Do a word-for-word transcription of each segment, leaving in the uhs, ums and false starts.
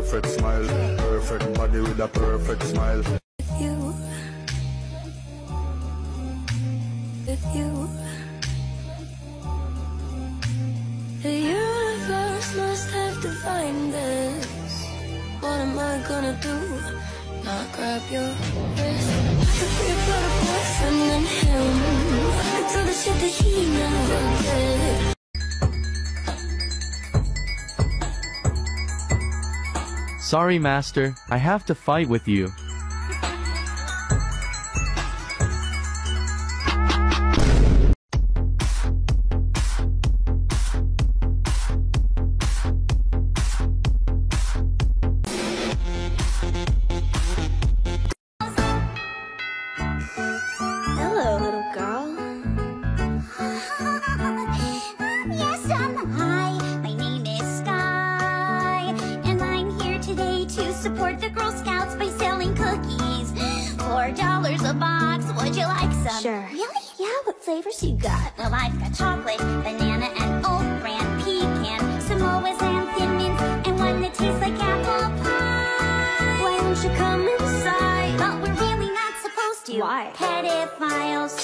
perfect smile, perfect body with a perfect smile. If you, if you, the universe must have defined this. What am I gonna do? Not grab your wrist. I could be a better boyfriend than him. I could tell the shit that he never did. Sorry, master, I have to fight with you. Hello, little girl. Yes, I'm hi. My name is Sky, and I'm here today to support the Girl Scouts by selling cookies. Four dollars a box. Would you like some? Sure. Really? Yeah. What flavors you got? Well, I've got chocolate, banana, and old brand pecan, Samoas and Thin Mints, and one that tastes like apple pie. Why don't you come inside? But we're really not supposed to. Why? Pedophiles.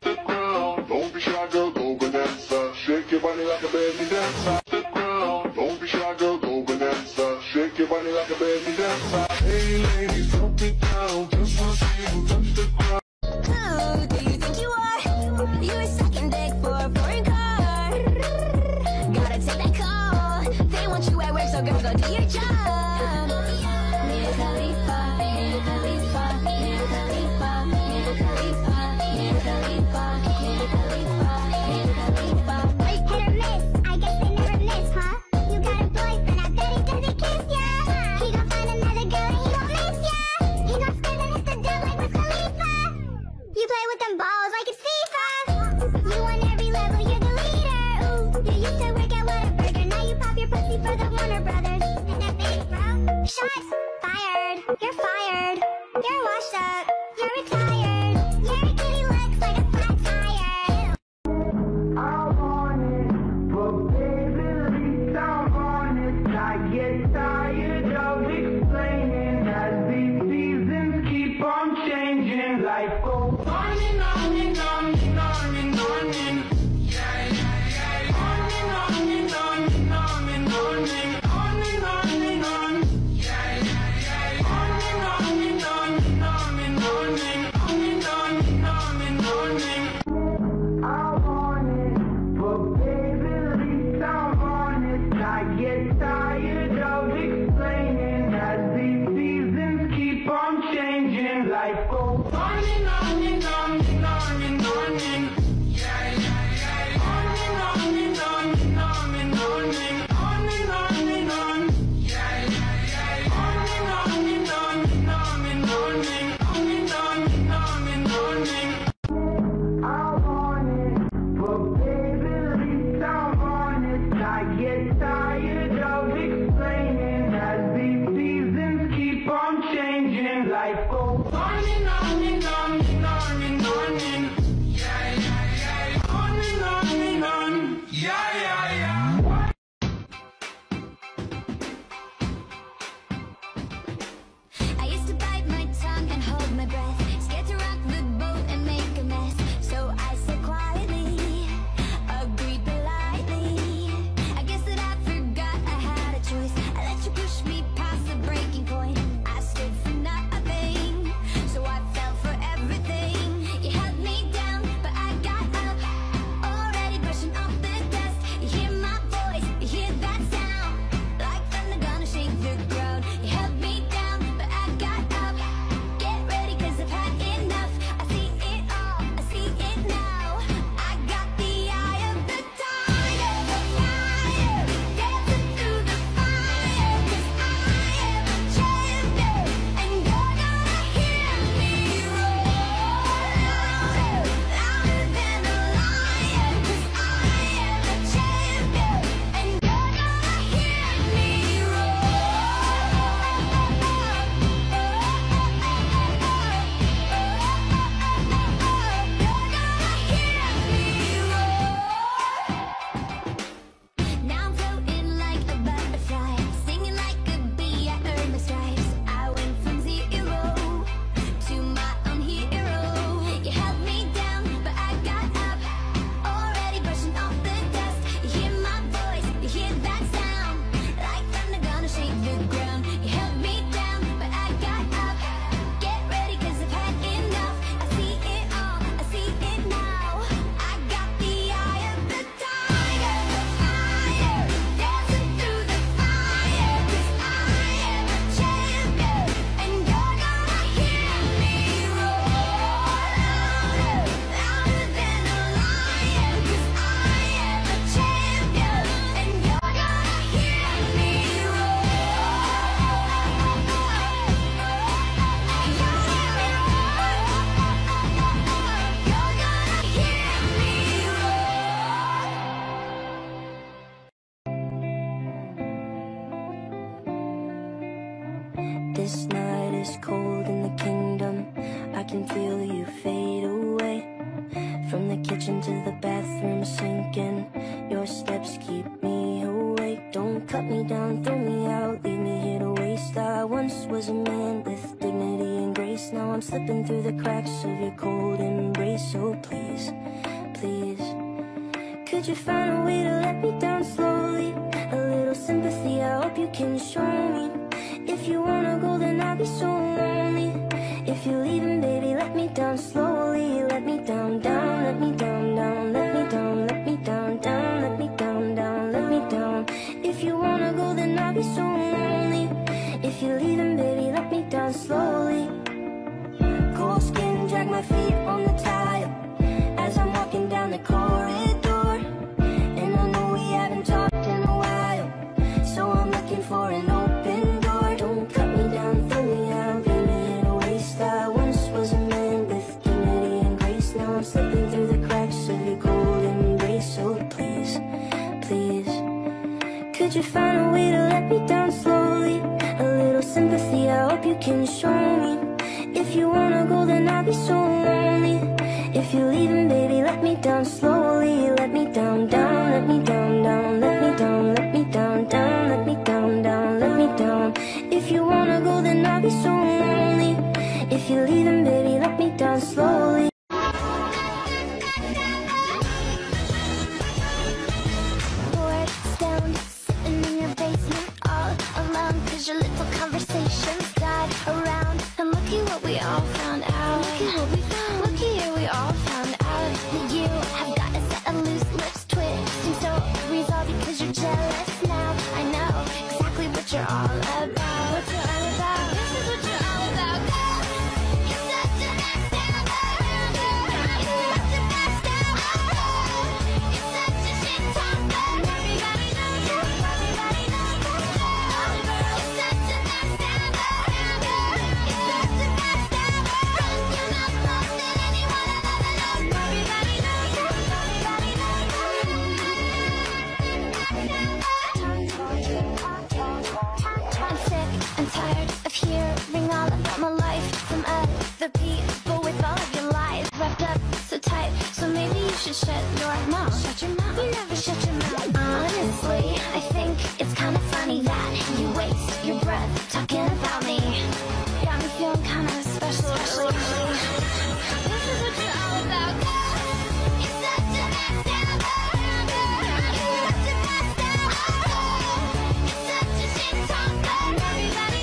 Stick around, don't be shy, girl, go Vanessa. Shake your body like a belly dancer. Stick around, don't be shy, girl, go Vanessa. Shake your body like a belly dancer. Hey ladies, drop it down, just wanna see who touch the ground. Who do you think you are? You're sucking dick for a foreign car. Gotta take that call. They want you at work, so girl, go do your job. Mia Khalifa, Mia Khalifa, Mia Khalifa, Mia Khalifa, Mia Khalifa, Mia Khalifa, Mia Khalifa. Break hit or miss, I guess they never miss, huh? You got a boyfriend, I bet he doesn't kiss ya. He gon' find another girl and he gon' miss ya. He gon' scream at the door like Wiz Khalifa. You play with them balls like it's FIFA. You on every level, you're the leader. Ooh, you used to work at Whataburger, now you pop your pussy for the Warner Brothers. And that big bro, shots. Fired. You're fired. You're washed up. You're retired. Your kitty looks like a flat tire. I want it, but baby, at least I'm honest. I get tired of explaining as these seasons keep on changing. Life goes on and on and on and on and on and on. Yeah, yeah, yeah. On and on and on and on and on and on and on and on. I get tired of it. This night is cold in the kingdom. I can feel you fade away. From the kitchen to the bathroom sinking. Your steps keep me awake. Don't cut me down, throw me out, leave me here to waste. I once was a man with dignity and grace. Now I'm slipping through the cracks of your cold embrace. So please, please, could you find a way to let me down slowly? A little sympathy, I hope you can show me. If you wanna go, then I'll be so lonely. If you're leaving, baby, let me down slowly. Let me down, down, let me down, down. Let me down, let me down, down. Let me down, down, let me down. If you wanna go, then I'll be so lonely. If you're leaving, baby, let me down slowly. Cold skin, drag my feet on the tile as I'm walking down the corridor. And I know we haven't talked in a while, so I'm looking for an open. Slipping through the cracks of your cold embrace. So please, please, could you find a way to let me down slowly? A little sympathy, I hope you can show me. If you wanna go, then I'll be so lonely. If you're leaving, baby, let me down slowly. Let me down, down, let me down, down. Let me down, let me down, down. Let me down, down, let me down. If you wanna go, then I'll be so lonely. If you're leaving, baby, let me down slowly. Your little conversations died around, and looky what we all found out. Looky what we found. Looky here, we all found out that you have got a set of loose lips, twisting stories all because you're jealous. Now I know exactly what you're all about. What you're all about. This is what you're all about. Girl, you're such an backstabber. Girl, you're such a backstabber. You're such a shit talker. Everybody knows you. Everybody knows you. Hearing all about my life from other people with all of your lies wrapped up so tight. So maybe you should shut your mouth. Shut your mouth. You never shut your mouth. Honestly, I think it's kind of funny that you waste your breath talking about me. Got me feeling kind of special. Especially this is what you're all about, girl. You're such a backstabber. Girl, you're such a backstabber. You're such a shit talker. Everybody knows you.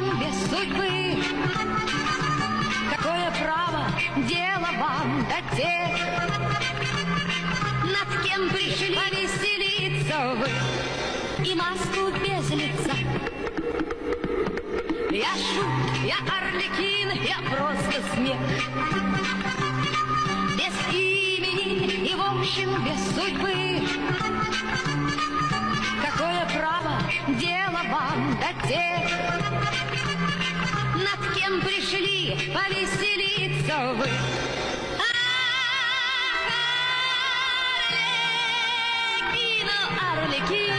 впрочем, без судьбы. Какое право дело вам до тех, над кем пришли повеселиться вы, и маску без лица. Я шут, я Арлекин, я просто смех. Без имени и, в общем, без судьбы. Какое право дело вам до тех, над кем пришли повеселиться вы. Ах, Арлекин, Арлекин.